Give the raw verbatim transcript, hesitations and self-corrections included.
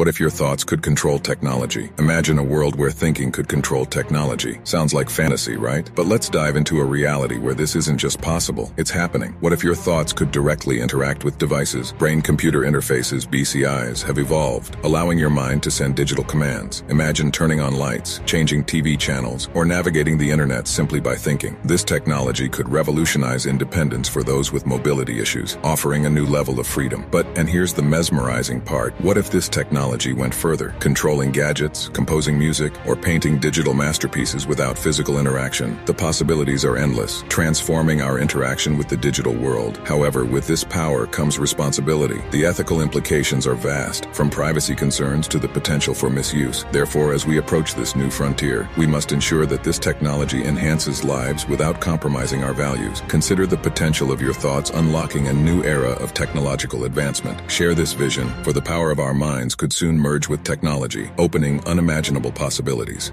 What if your thoughts could control technology? Imagine a world where thinking could control technology. Sounds like fantasy, right? But let's dive into a reality where this isn't just possible, it's happening. What if your thoughts could directly interact with devices? Brain-computer interfaces, B C Is, have evolved, allowing your mind to send digital commands. Imagine turning on lights, changing T V channels, or navigating the internet simply by thinking. This technology could revolutionize independence for those with mobility issues, offering a new level of freedom. But, and here's the mesmerizing part, what if this technology went further, controlling gadgets, composing music, or painting digital masterpieces without physical interaction? The possibilities are endless, transforming our interaction with the digital world. However, with this power comes responsibility. The ethical implications are vast, from privacy concerns to the potential for misuse. Therefore, as we approach this new frontier, we must ensure that this technology enhances lives without compromising our values. Consider the potential of your thoughts unlocking a new era of technological advancement. Share this vision, for the power of our minds could soon merge with technology, opening unimaginable possibilities.